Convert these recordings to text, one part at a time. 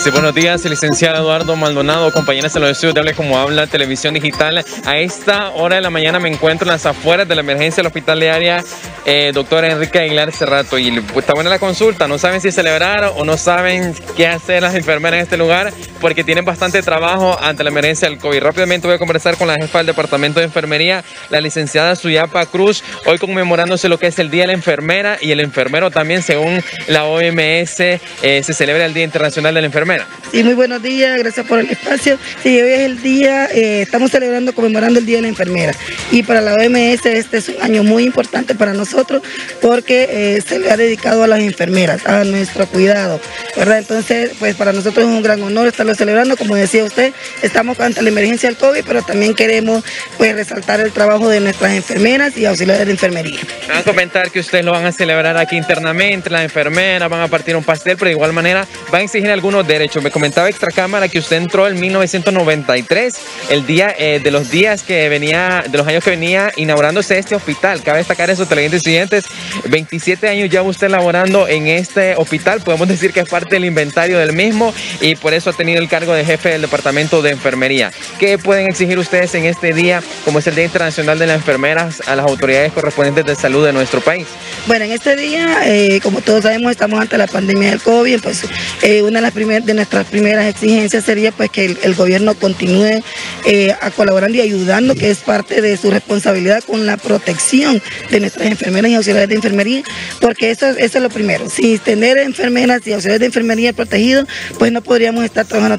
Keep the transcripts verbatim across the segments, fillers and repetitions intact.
Así, buenos días, licenciado Eduardo Maldonado, compañeros de los estudios de Hable Como Habla, Televisión Digital. A esta hora de la mañana me encuentro en las afueras de la emergencia hospitalaria, eh, doctor Enrique Aguilar Cerrato. Y está buena la consulta, no saben si celebrar o no saben qué hacer las enfermeras en este lugar, porque tienen bastante trabajo ante la emergencia del COVID. Rápidamente voy a conversar con la jefa del Departamento de Enfermería, la licenciada Suyapa Cruz, hoy conmemorándose lo que es el Día de la Enfermera y el Enfermero también, según la O M S, eh, se celebra el Día Internacional de la Enfermera. Sí, muy buenos días, gracias por el espacio. Sí, hoy es el día, eh, estamos celebrando, conmemorando el Día de la Enfermera. Y para la O M S este es un año muy importante para nosotros porque eh, se le ha dedicado a las enfermeras, a nuestro cuidado, ¿verdad? Entonces, pues para nosotros es un gran honor estarlo celebrando. Como decía usted, estamos ante la emergencia del COVID, pero también queremos pues resaltar el trabajo de nuestras enfermeras y auxiliares de enfermería. Van a comentar que ustedes lo van a celebrar aquí internamente, las enfermeras van a partir un pastel, pero de igual manera van a exigir algunos derechos. Me comentaba Extra Cámara que usted entró en mil novecientos noventa y tres, el día eh, de los días que venía, de los años que venía inaugurándose este hospital. Cabe destacar eso, televidentes siguientes, veintisiete años ya usted laborando en este hospital. Podemos decir que es parte del inventario del mismo y por eso ha tenido el cargo de jefe del Departamento de Enfermería. ¿Qué pueden exigir ustedes en este día, como es el Día Internacional de las Enfermeras, a las autoridades correspondientes de salud de nuestro país? Bueno, en este día, eh, como todos sabemos, estamos ante la pandemia del COVID, entonces eh, una de las primeras de nuestras primeras exigencias sería pues que el, el gobierno continúe eh, a colaborando y ayudando, que es parte de su responsabilidad, con la protección de nuestras enfermeras y auxiliares de enfermería, porque eso, eso es lo primero. Sin tener enfermeras y auxiliares de enfermería protegidos, pues no podríamos estar trabajando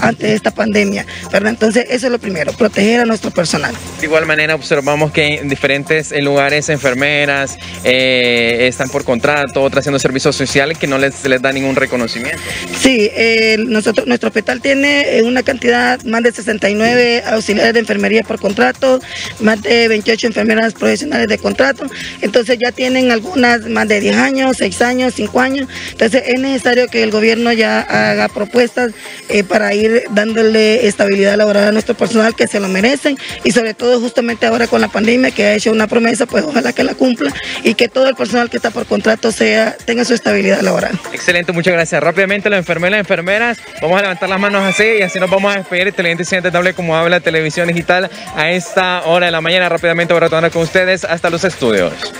ante esta pandemia, ¿verdad? Entonces eso es lo primero, proteger a nuestro personal. De igual manera observamos que en diferentes lugares enfermeras eh, están por contrato, otras haciendo servicios sociales que no les, les da ningún reconocimiento. Sí, eh, nosotros, nuestro hospital tiene una cantidad, más de sesenta y nueve auxiliares de enfermería por contrato, más de veintiocho enfermeras profesionales de contrato. Entonces ya tienen algunas más de diez años, seis años, cinco años. Entonces es necesario que el gobierno ya haga propuestas eh, para ir dándole estabilidad laboral a nuestro personal, que se lo merecen, y sobre todo justamente ahora con la pandemia, que ha hecho una promesa, pues ojalá que la cumpla y que todo el personal que está por contrato sea tenga su estabilidad laboral. Excelente, muchas gracias. Rápidamente las enfermeras, enfermeras, vamos a levantar las manos así y así nos vamos a despedir. Televidentes siguientes, Hable Como Habla, Televisión Digital, a esta hora de la mañana. Rápidamente voy a retornar con ustedes hasta los estudios.